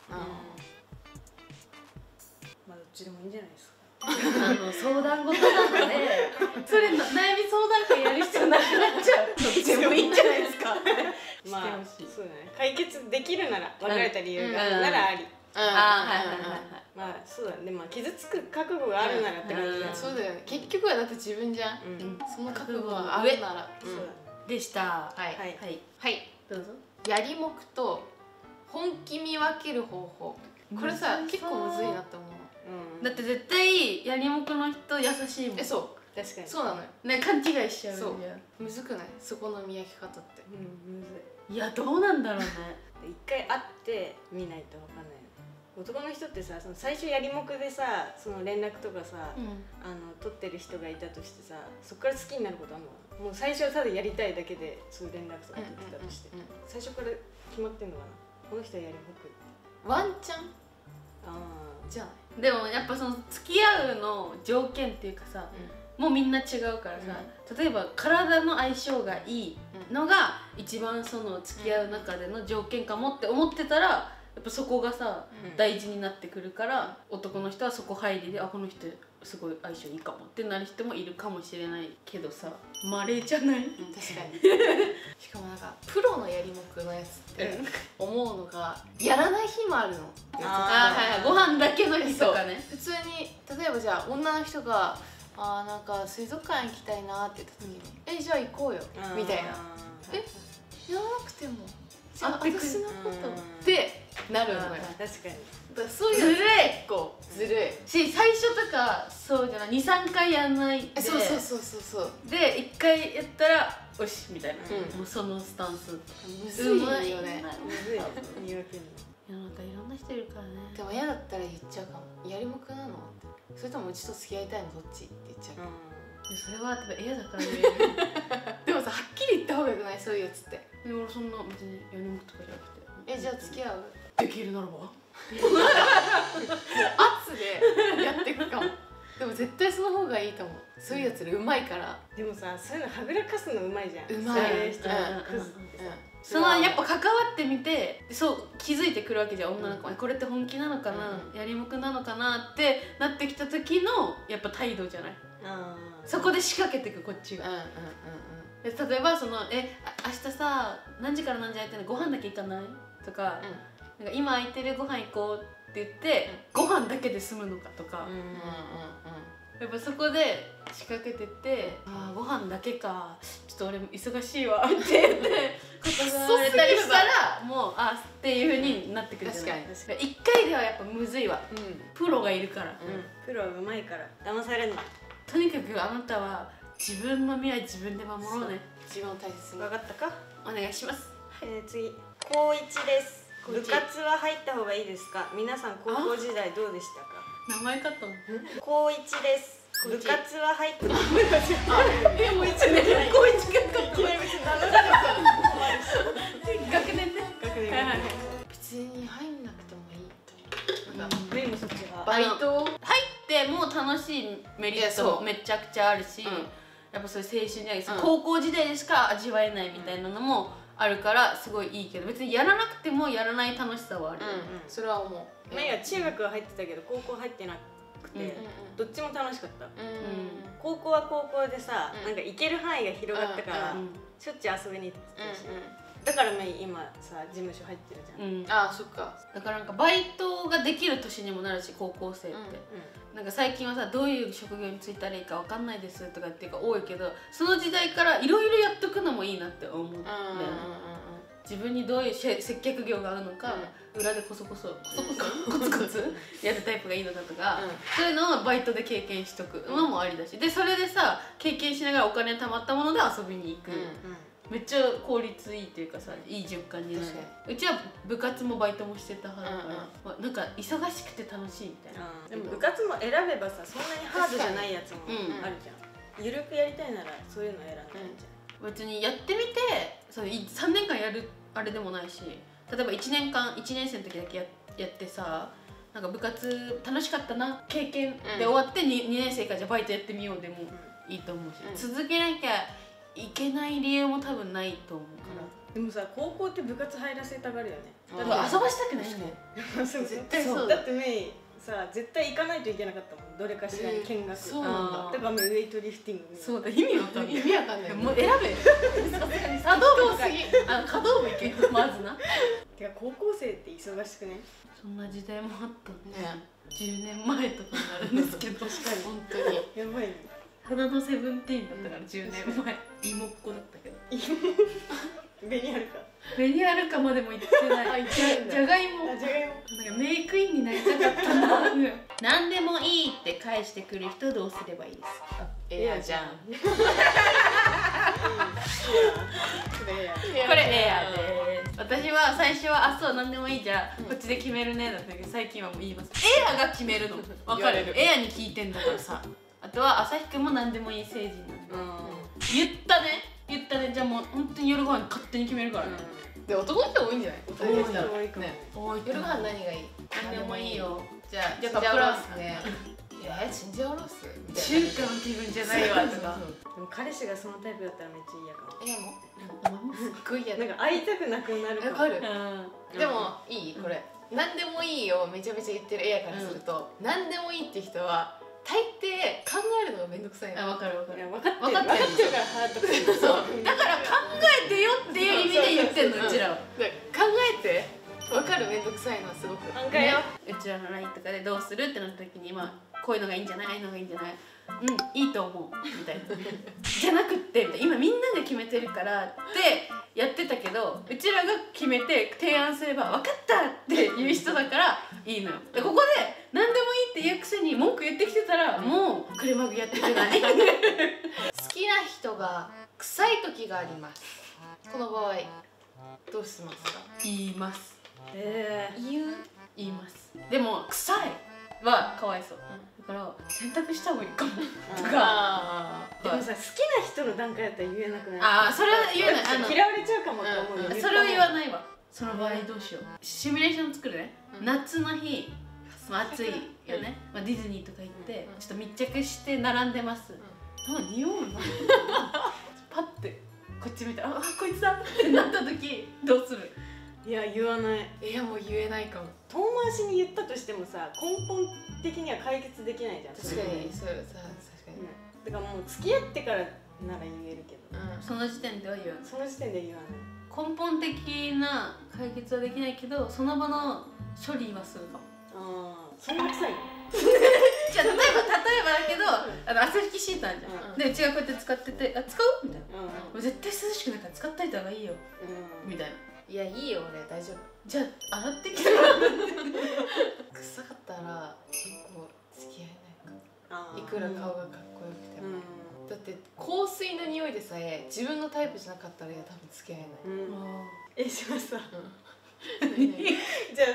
まあどっちでもいいんじゃないですか。あの相談事なのでそれ悩み相談会やる必要なくなっちゃう。どっちでもいいんじゃないですか。まあそうだね、解決できるなら、別れた理由があるならあり。ああはいはいはいはい。まあそうだね、まあ傷つく覚悟があるならって感じだ。そうだよね、結局はだって自分じゃん。その覚悟があるならでした。はいはいはい、どうぞ。やりもくと本気見分ける方法、これさ結構むずいなと思う。だって絶対やりもくの人優しいもん。え、そう確かにそうなのよね。勘違いしちゃう。そうむずくない、そこの見分け方って。うんむずい。いやどうなんだろうね。一回会って見ないと分かんない。男の人ってさ、その最初やりもくでさ、その連絡とかさ、うん、あの取ってる人がいたとしてさ、そこから好きになることあるの？もう最初はただやりたいだけでそういう連絡とか取ってたとして、最初から決まってんのかな、この人はやりもくって。ワンチャンあーじゃあでもやっぱその付き合うの条件っていうかさ、うん、もうみんな違うからさ、うん、例えば体の相性がいいのが一番その付き合う中での条件かもって思ってたら、やっぱそこがさ、うん、大事になってくるから、男の人はそこ入りで、あこの人すごい相性いいかもってなる人もいるかもしれないけどさ、稀じゃない？確かにしかもなんかプロのやりもくのやつって思うのが、やらない日もあるの。ああはいはい、ご飯だけの日とかね。普通に例えばじゃあ女の人が「あなんか水族館行きたいな」って言った時に「えじゃあ行こうよ」みたいな「えやらなくても私のこと」ってなるのよ。確かにそういうずるい、結構ずるいし、最初とかそうじゃない、にさんかいやんないで、そうそうそうそうそうでいっかいやったら「おし」みたいな、もうそのスタンスむずいよね。むずい見分けるの。なんかいろんな人いるからね。でも嫌だったら言っちゃうかも。やりもくなのって、それともうちと付き合いたいのどっちって言っちゃうかも。それは多分嫌だからね。でもさ、はっきり言った方がよくない、そういうやつって。でも俺そんな別にやりもくとかじゃなくて、えじゃあ付き合うできるならば圧でやっていくかも。でも絶対その方がいいと思う。そういうやつらうまいから。でもさ、そういうのはぐらかすのうまいじゃん。うまい。そのやっぱ関わってみてそう気づいてくるわけじゃん、女の子は。これって本気なのかな、やりもくなのかなってなってきた時のやっぱ態度じゃない。そこで仕掛けていくこっちが。例えばその「え明日さ何時から何時空いてるの、ご飯だけ行かない？」とか、なんか今空いてるご飯行こうって言って、うん、ご飯だけで済むのかとか、やっぱそこで仕掛けてって、うん、ああご飯だけか、ちょっと俺も忙しいわって言って断られたりしたら、もうあっていうふうになってくるじゃない。確かにいっかいではやっぱむずいわ、うん、プロがいるから、うん、プロはうまいから騙されない。とにかくあなたは自分の未来自分で守ろうね。自分を大切に。分かったか、お願いします、はい、えー、次高一です。部活は入った方がいいですか？皆さん高校時代どうでしたか？名前かと思う。高一です。部活は入った。えもう一年高一かと思う。学年ね。学年。別に入んなくてもいいと。なんかメイもそっちが。バイト入っても楽しいメリットめちゃくちゃあるし、やっぱそういう青春じゃないですか。高校時代でしか味わえないみたいなのも。あるからすごいいいけど、別にやらなくてもやらない楽しさはある。それは思う。前は中学は入ってたけど高校入ってなくて、どっちも楽しかった。高校は高校でさ、なんか行ける範囲が広がったからしょっちゅう遊びに行ってたし、だから今さ事務所入ってるじゃん。ああそっか。だからなんかバイトができる年にもなるし、高校生ってなんか最近はさ、どういう職業に就いたらいいかわかんないですとかっていうか多いけど、その時代からいろいろやっとくのもいいなって思うんだよね。自分にどういう接客業が合うのか、裏でコソコソコソコソコツコツやるタイプがいいのかとか、そういうのをバイトで経験しとくのもありだし、でそれでさ経験しながらお金貯まったもので遊びに行く。めっちゃ効率いいというかさ、いい循環になる。うちは部活もバイトもしてた派だから、なんか忙しくて楽しいみたいな。でも部活も選べばさ、そんなにハードじゃないやつもあるじゃん。ゆるくやりたいならそういうの選んでるじゃん。別にやってみて、さ、さんねんかんやるあれでもないし、例えばいちねんかんいちねんせいの時だけ や, やってさ、なんか部活楽しかったな経験で終わって 2,、うん、にねんせいからじゃあバイトやってみようでもいいと思うし、うん、続けなきゃいけない理由も多分ないと思うから、うん、でもさ、高校って部活入らせたがるよね。だから遊ばしたくないよね。そう絶対そう。だってメイさ、絶対行かないといけなかったもん。どれかしらに見学。そうなんだ。例えばメイウエイトリフティング。そうだ。意味わかんない。意味わかんない。もう選べ。さすがにさ、どうすぎ。あの可動部行けまずな。てか高校生って忙しくね。そんな時代もあったね。じゅうねんまえとかになるんですけど、確かに本当にやばいね。花のセブンティーンだったからじゅうねんまえ。芋っ子だったけど。ベニアルカベニアルカまでも行ってない。じゃがいもメイクインになりたかったな。何でもいいって返してくる人どうすればいいですか？エアじゃん。これエアです。私は最初は「あ、そう、何でもいいじゃんこっちで決めるね」だったけど、最近はもう言います。エアが決めるの分かる？エアに聞いてんだからさ。あとは朝日くんも何でもいい成人なんで言ったね言ったね、じゃあもう本当に夜ご飯勝手に決めるからね。で、男の人多いんじゃない？男の人多いね。夜ご飯何がいい？何でもいいよ。じゃあじゃあカップラースね。いや、チンジャオロース中華の気分じゃないわとか。でも彼氏がそのタイプだったらめっちゃ嫌かも。え、もうすっごい嫌だ。なんか会いたくなくなるかも。わかる。でもいいこれ。何でもいいをめちゃめちゃ言ってるエアからすると、何でもいいって人は大抵考えるのがめんどくさいの。分かる分かる。分かってるからハートくる。そうだから考えてよっていう意味で言ってんのうちらは。考えて分かるめんどくさいのはすごく。考えよう。うちらのラインとかでどうするってなった時に、まあこういうのがいいんじゃない、ああいうのがいいんじゃない、うんいいと思うみたいな。じゃなくって今みんなが決めてるからってやってたけど、うちらが決めて提案すれば分かったっていう人だからいいのよ。でここで何でもいいって言うくせに文句言ってきてたら、もう車ぐやってくれない。好きな人が臭い時があります。この場合どうしますか？言います。えー、言う？言います。でも臭いはかわいそう。だから洗濯した方がいいかもとか。でもさ、好きな人の段階だったら言えなくない？ああ、それは言えない。あの嫌われちゃうかもと思う。それは言わないわ。その場合どうしよう。シミュレーション作るね。夏の日。まあ暑いよね、まあ、ディズニーとか行ってちょっと密着して並んでます。なんか匂うな。パッてこっち見て「ああこいつだ」ってなった時どうする？いや言わない。いやもう言えないかも。遠回しに言ったとしてもさ、根本的には解決できないじゃん。確かにそうさ、確かに、うん、だからもう付き合ってからなら言えるけど、うん、その時点では言わない。その時点で言わない。根本的な解決はできないけど、その場の処理はするかも。ああ、そんな臭いの？じゃあ例えば例えばだけど、あの朝引きシートあるじゃん。でうちがこうやって使ってて、あ使うみたいな。もう絶対涼しくないから使っといた方がいいよみたいな。いやいいよ俺大丈夫。じゃあ洗ってきて。臭かったら結構付き合えないか。いくら顔がかっこよくても。だって香水の匂いでさえ自分のタイプじゃなかったら多分付き合えない。えしました。じゃ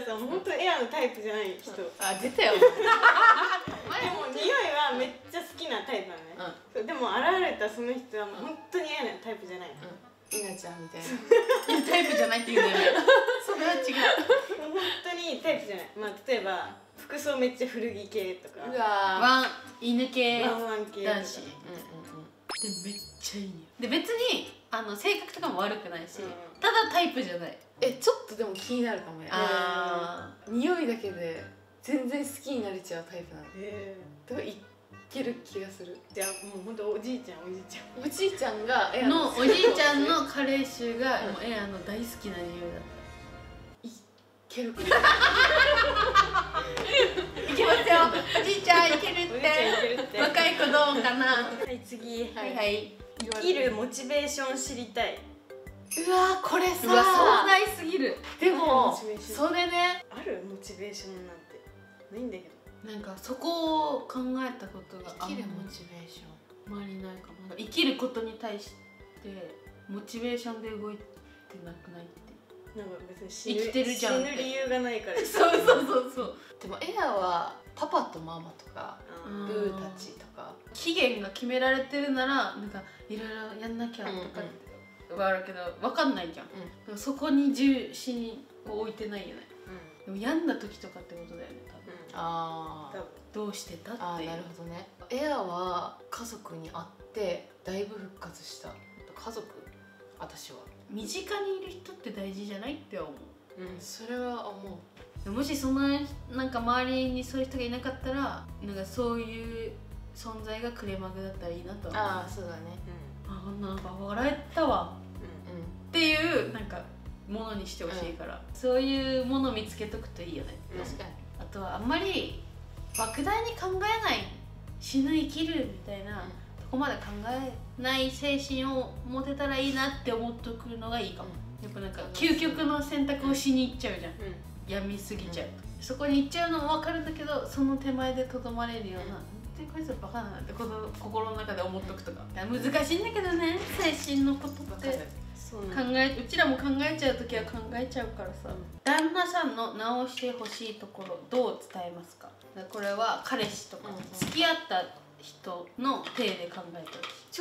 あさ、本当エアのタイプじゃない人。あ、出たよ。でも匂いはめっちゃ好きなタイプなのね。でも現れたその人は本当にエアのタイプじゃない。稲ちゃんみたいな。タイプじゃないって言うんだよね。それは違う。本当にタイプじゃない。まあ例えば服装めっちゃ古着系とか。うわ、ワン犬系。ワンワン系。男子。でめっちゃいい匂い。で別にあの性格とかも悪くないし、ただタイプじゃない。え、ちょっとでも気になるかもね。ああ、匂いだけで全然好きになれちゃうタイプなの。ええ、だからいける気がする。じゃあもう本当おじいちゃんおじいちゃんおじいちゃんがエアのおじいちゃんのカレー臭がもうエアの大好きな匂いだった。いける。いけますよ。おじいちゃんいけるって。若い子どうかな。はい次。はいはい。生きるモチベーション知りたい。うわこれさ、壮大すぎる。でもそれね、あるモチベーションなんてないんだけど、なんかそこを考えたことが生きるモチベーションあんまりないかも。生きることに対してモチベーションで動いてなくないって。なんか別に生きてるじゃん、死ぬ理由がないから。そうそうそうそう。でもエアはパパとママとかブーたちとか期限が決められてるならなんかいろいろやんなきゃとかって、うん、うんはあるけど分かんないじゃん、うん、そこに重視に置いてないよね。でも病んだ時とかってことだよね、多分。ああ、どうしてたって。ああ、なるほどね。エアは家族に会ってだいぶ復活した。家族、私は身近にいる人って大事じゃないって思う。うん、それは思う。もしそのなんか周りにそういう人がいなかったら、なんかそういう存在がクレマグだったらいいなとは思う。ああ、そうだね。うん、あ、なんか笑えたわ、うんうん、っていうなんかものにしてほしいから、うん、そういうものを見つけとくといいよね。確かに。あとはあんまり莫大に考えない、死ぬ生きるみたいな、うん、ここまで考えない精神を持てたらいいなって思っとくのがいいかも。うん、やっぱなんか究極の選択をしに行っちゃうじゃん、うん、やみすぎちゃう、うん、そこに行っちゃうのも分かるんだけど、その手前でとどまれるような、うん、こいつはバカだなってこの心の中で思っとくとか、うん、難しいんだけどね、精神のことって考え、うちらも考えちゃう時は考えちゃうからさ。旦那さんの直してほしいところ、どう伝えますか？これは彼氏とか、うん、付き合った人の手で考えた。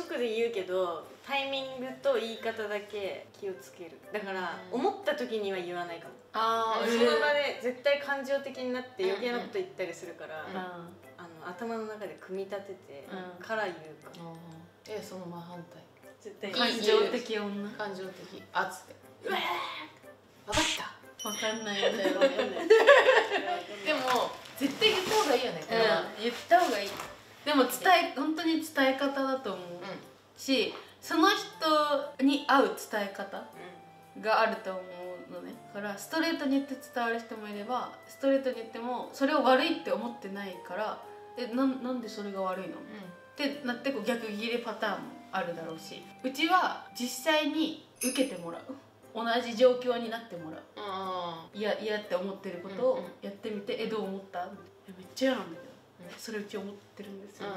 直で言うけど、タイミングと言い方だけ気をつける。だから、うん、思った時には言わないかも。ああ、その場で絶対感情的になって余計なこと言ったりするから、うんうん、あの頭の中で組み立ててから言うかも。え、うん、その真反対。絶対感情的女。感情的。あっつって。うわー、分かった。分かんないよね。でも絶対言った方がいいよね。うん、言った方がいい。でも伝え、本当に伝え方だと思う、うん、し、その人に合う伝え方があると思うのね。だからストレートに言って伝わる人もいれば、ストレートに言ってもそれを悪いって思ってないから「え、な、なんでそれが悪いの？うん」ってなって、こう逆ギレパターンもあるだろうし、うちは実際に受けてもらう、同じ状況になってもらう、いやいやって思ってることをやってみて「うんうん、え、どう思った？」めっちゃ嫌なんだけど。それうち思ってるんですよ。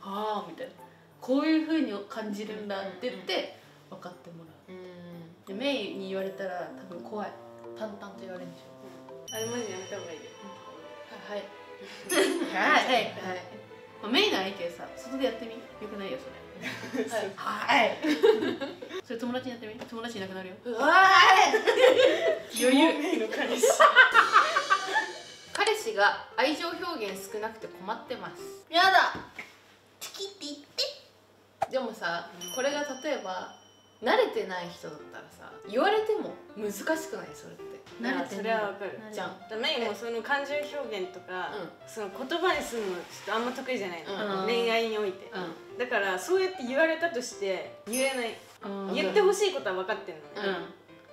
ああ、みたいな、こういうふうに感じるんだって言って分かってもらう。うん、でメイに言われたら多分怖い、淡々と言われるでしょ。あれマジでやめた方がいいよ。はいはいはいはい。メイならいいけどさ、外でやってみ、よくないよそれ。はい、それ友達にやってみ、友達いなくなるよ。わーい、余裕。メイの彼氏、彼氏が愛情表現少なくて困ってます。やだ、チキって言って。でもさ、これが例えば慣れてない人だったらさ、言われても難しくない？それって慣れてない。それはわかるじゃん。メイもその感情表現とか、その言葉にするのちょっとあんま得意じゃないの、恋愛において。だからそうやって言われたとして言えない、言ってほしいことは分かってんの、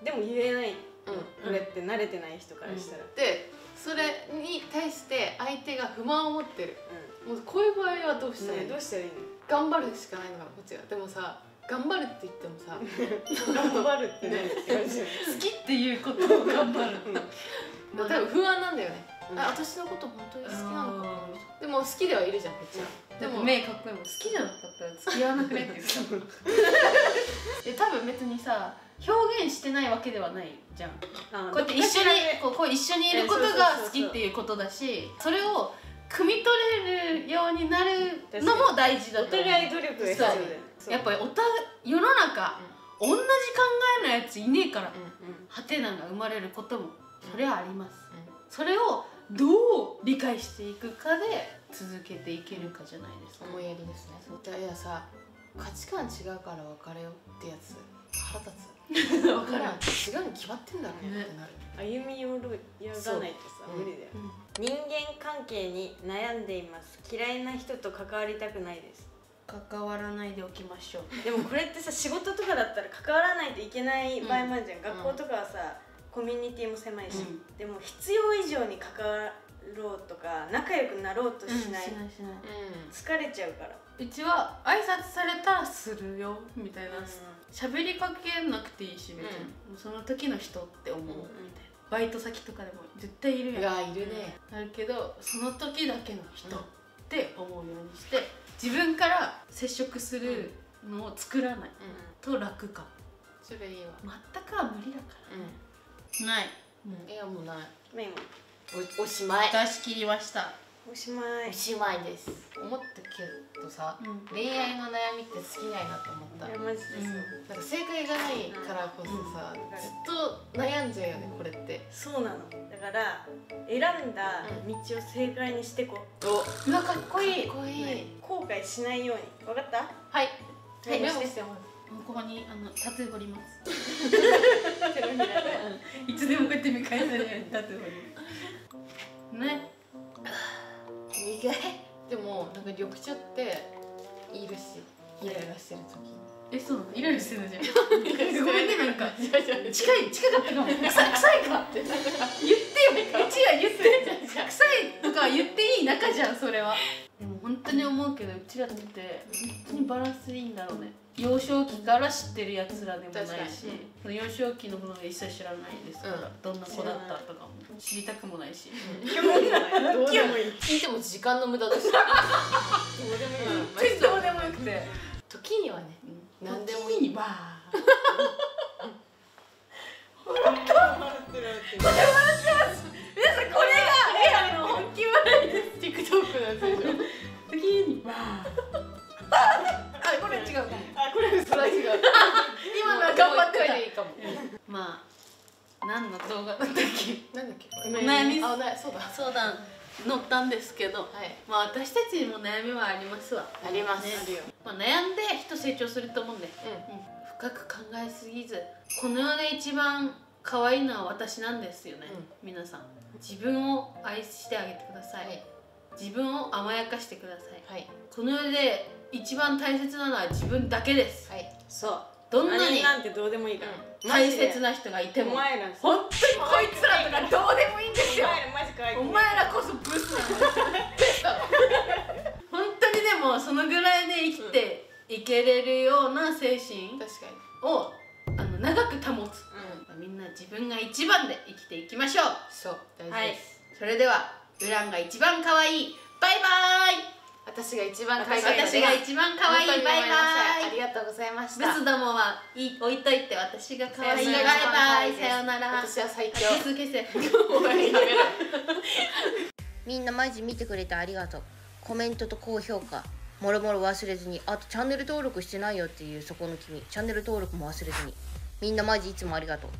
でも言えない。これって慣れてない人からしたらで、それに対して相手が不満を持ってる、うん、もうこういう場合はどうしたらいいの？どうしたらいいの？頑張るしかないのかな、こっちは。でもさ、頑張るって言ってもさ頑張るって何って感じ好きっていうことを頑張る多分不安なんだよね、うん、あ、私のこと本当に好きなのかな。でも好きではいるじゃん、こっちは。でも目かっこいいもん。好きじゃなかったら付き合わなくねって言う多分別にさ、表現してないわけではないじゃん。こうやって一緒にこう一緒にいることが好きっていうことだし、それを汲み取れるようになるのも大事だと思う。お互い努力が必要で、やっぱりお互い世の中、うん、同じ考えのやついねえから、ハテナが生まれることもそれはあります。うん、それをどう理解していくかで続けていけるかじゃないですか。思いやりですね。そういやさ、価値観違うから別れよってやつ、腹立つ。分からん、違うに決まってんだろうねってなる。歩み寄らないとさ、無理だよ。人間関係に悩んでいます。嫌いな人と関わりたくないです。関わらないでおきましょう。でもこれってさ、仕事とかだったら関わらないといけない場合もあるじゃん。学校とかはさ、コミュニティも狭いし、でも必要以上に関わろうとか仲良くなろうとしない、疲れちゃうから。うちは挨拶されたらするよみたいな。喋りかけなくていいし、みたいな、うん、その時の人って思う、うん、みたいな。バイト先とかでも絶対いるやん。いるね。だけどその時だけの人って思うようにして、自分から接触するのを作らないと楽かも。それいいわ。全くは無理だから、うん、ない。いや、もうない。メイもおしまい。出し切りました。おしまい。おしまいです。思ったけどさ、うん、恋愛の悩みって好きないなと思った。いやマジでそう。うん、なんか正解がないからこそさ、うん、ずっと悩んじゃうよね、うん、これって。そうなの。だから選んだ道を正解にしてこう。うん、うわかっこいい。かっこいい、ね。後悔しないように。わかった？はい。はい。メモしてよ。ここにあのタトゥー彫ります。いつでもこうやって見返せるようにタトゥー彫り。ね。苦い。でもなんか緑茶っているし、イライラしてる時に。え、そうなの？イライラしてるじゃん。ごめんね、なんか近い近かったかも。臭いかって言ってよ。うちは言ってるじゃん。臭いとか言っていい仲じゃんそれは。でも本当に思うけど、うちらって本当にバランスいいんだろうね。幼少期から知ってるやつらでもないし、幼少期のものが一切知らないですから、どんな子だったとかも知りたくもないし、興味ない。どうでもいい。聞いても時間の無駄だし。どうでもいい。どうでもよくて、時にはね、何でもいい。本当。これ笑ってます。皆さんこれがエアの本気笑いです。TikTok のやつでしょ。時には。あ、これ違うか。あ、これ嘘だ違う。今のは頑張ってた。いいかも。まあ何の動画だったっけ？なんだっけ？悩み相談乗ったんですけど、まあ私たちにも悩みはありますわ。あります。まあ悩んで人成長すると思うんで、深く考えすぎず、この世で一番可愛いのは私なんですよね。皆さん、自分を愛してあげてください。自分を甘やかしてください。この世で一番大切なのは自分だけです。はい、そう。どんなになんてどうでもいいから。大切な人がいても。本当にこいつらとかどうでもいいんですよ。お前らこそブスなんだ。本当にでもそのぐらいで生きていけれるような精神をあの長く保つ。みんな自分が一番で生きていきましょう。そう。はい。それではUraNが一番可愛い。バイバーイ。私が一番可愛い。私が一番可愛い。バイバイ。ありがとうございました。ブスどもは置いといて、私が可愛い。バイバイ。さようなら。私は最強。みんなマジ見てくれてありがとう。コメントと高評価もろもろ忘れずに、あとチャンネル登録してないよっていうそこの君、チャンネル登録も忘れずに。みんなマジいつもありがとう。